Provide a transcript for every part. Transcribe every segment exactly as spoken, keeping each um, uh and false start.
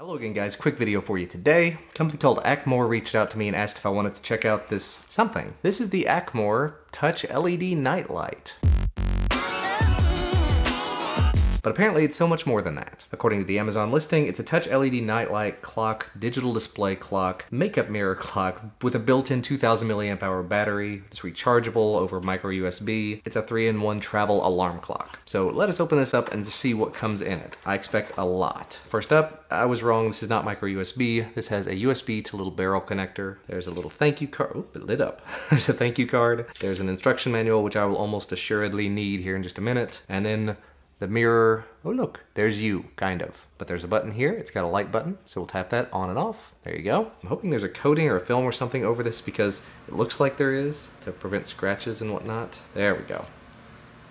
Hello again guys, quick video for you today. A company called Accmor reached out to me and asked if I wanted to check out this something. This is the Accmor Touch L E D Nightlight. But apparently it's so much more than that. According to the Amazon listing, it's a touch L E D nightlight clock, digital display clock, makeup mirror clock with a built-in two thousand milliamp hour battery. It's rechargeable over micro U S B. It's a three in one travel alarm clock. So let us open this up and see what comes in it. I expect a lot. First up, I was wrong. This is not micro U S B. This has a U S B to little barrel connector. There's a little thank you card. Oop, it lit up. There's a thank you card. There's an instruction manual, which I will almost assuredly need here in just a minute. And then the mirror, oh look, there's you, kind of. But there's a button here, it's got a light button, so we'll tap that on and off. There you go. I'm hoping there's a coating or a film or something over this because it looks like there is, to prevent scratches and whatnot. There we go.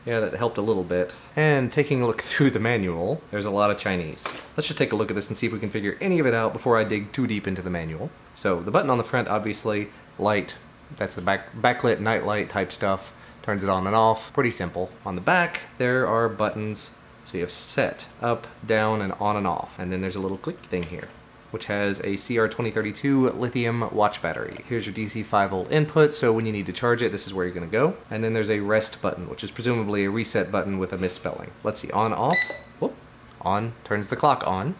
Yeah, that helped a little bit. And taking a look through the manual, there's a lot of Chinese. Let's just take a look at this and see if we can figure any of it out before I dig too deep into the manual. So the button on the front, obviously, light, that's the back, backlit nightlight type stuff. Turns it on and off, pretty simple. On the back, there are buttons. So you have set, up, down, and on and off. And then there's a little click thing here, which has a C R twenty thirty-two lithium watch battery. Here's your D C five volt input, so when you need to charge it, this is where you're gonna go. And then there's a rest button, which is presumably a reset button with a misspelling. Let's see, on, off, whoop. On turns the clock on.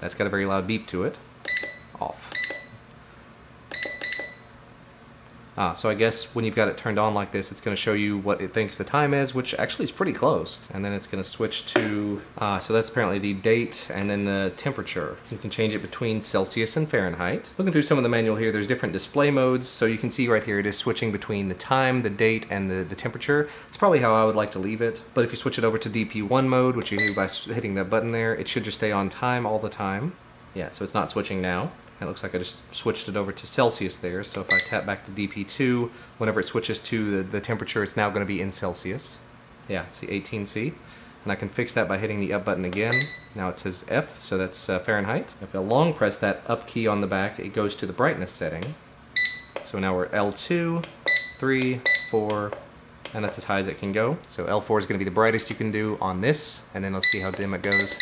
That's got a very loud beep to it. Off. Ah, so I guess when you've got it turned on like this, it's going to show you what it thinks the time is, which actually is pretty close. And then it's going to switch to, ah, so that's apparently the date and then the temperature. You can change it between Celsius and Fahrenheit. Looking through some of the manual here, there's different display modes. So you can see right here, it is switching between the time, the date, and the, the temperature. It's probably how I would like to leave it. But if you switch it over to D P one mode, which you do by hitting that button there, it should just stay on time all the time. Yeah, so it's not switching now. It looks like I just switched it over to Celsius there, so if I tap back to D P two, whenever it switches to the, the temperature, it's now going to be in Celsius. Yeah, see, eighteen C. And I can fix that by hitting the up button again. Now it says F, so that's uh, Fahrenheit. If I long press that up key on the back, it goes to the brightness setting. So now we're L two, three, four, and that's as high as it can go. So L four is going to be the brightest you can do on this, and then let's see how dim it goes.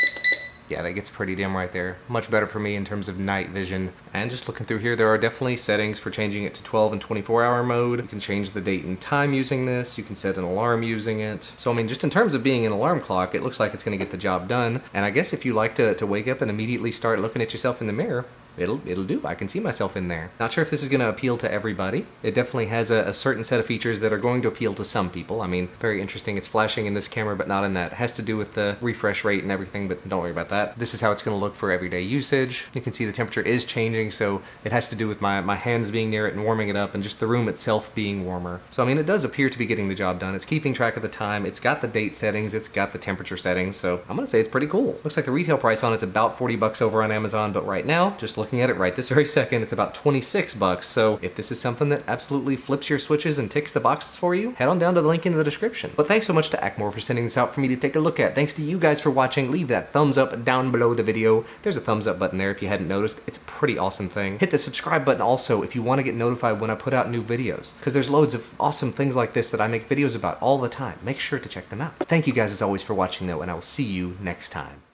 Yeah, that gets pretty dim right there. Much better for me in terms of night vision. And just looking through here, there are definitely settings for changing it to twelve and twenty-four hour mode. You can change the date and time using this. You can set an alarm using it. So I mean, just in terms of being an alarm clock, it looks like it's gonna get the job done. And I guess if you like to, to wake up and immediately start looking at yourself in the mirror, It'll, it'll do. I can see myself in there. Not sure if this is going to appeal to everybody. It definitely has a, a certain set of features that are going to appeal to some people. I mean, very interesting. It's flashing in this camera, but not in that. It has to do with the refresh rate and everything, but don't worry about that. This is how it's going to look for everyday usage. You can see the temperature is changing, so it has to do with my, my hands being near it and warming it up and just the room itself being warmer. So, I mean, it does appear to be getting the job done. It's keeping track of the time. It's got the date settings. It's got the temperature settings. So I'm going to say it's pretty cool. Looks like the retail price on it's about forty bucks over on Amazon, but right now, just looking Looking at it right this very second, it's about twenty-six bucks. So if this is something that absolutely flips your switches and ticks the boxes for you, head on down to the link in the description. But thanks so much to Accmor for sending this out for me to take a look at. Thanks to you guys for watching. Leave that thumbs up down below the video. There's a thumbs up button there if you hadn't noticed. It's a pretty awesome thing. Hit the subscribe button also if you want to get notified when I put out new videos, because there's loads of awesome things like this that I make videos about all the time. Make sure to check them out. Thank you guys as always for watching though, and I will see you next time.